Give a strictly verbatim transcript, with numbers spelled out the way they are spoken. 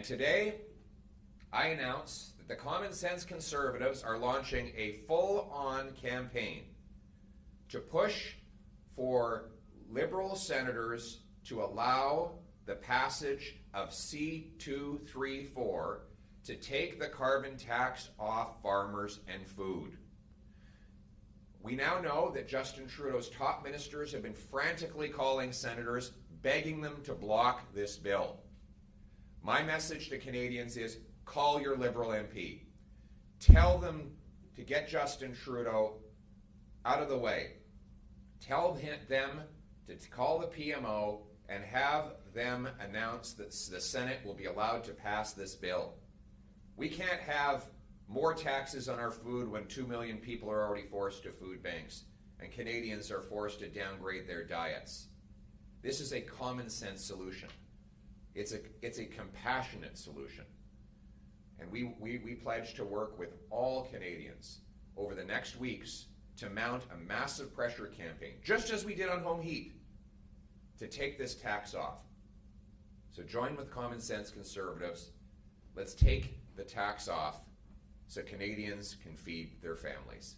And today, I announce that the Common Sense Conservatives are launching a full-on campaign to push for Liberal senators to allow the passage of C two thirty-four to take the carbon tax off farmers and food. We now know that Justin Trudeau's top ministers have been frantically calling senators, begging them to block this bill. My message to Canadians is call your Liberal M P. Tell them to get Justin Trudeau out of the way. Tell them to call the P M O and have them announce that the Senate will be allowed to pass this bill. We can't have more taxes on our food when two million people are already forced to food banks and Canadians are forced to downgrade their diets. This is a common sense solution. It's a, it's a compassionate solution. And we, we, we pledge to work with all Canadians over the next weeks to mount a massive pressure campaign, just as we did on home heat, to take this tax off. So join with Common Sense Conservatives. Let's take the tax off so Canadians can feed their families.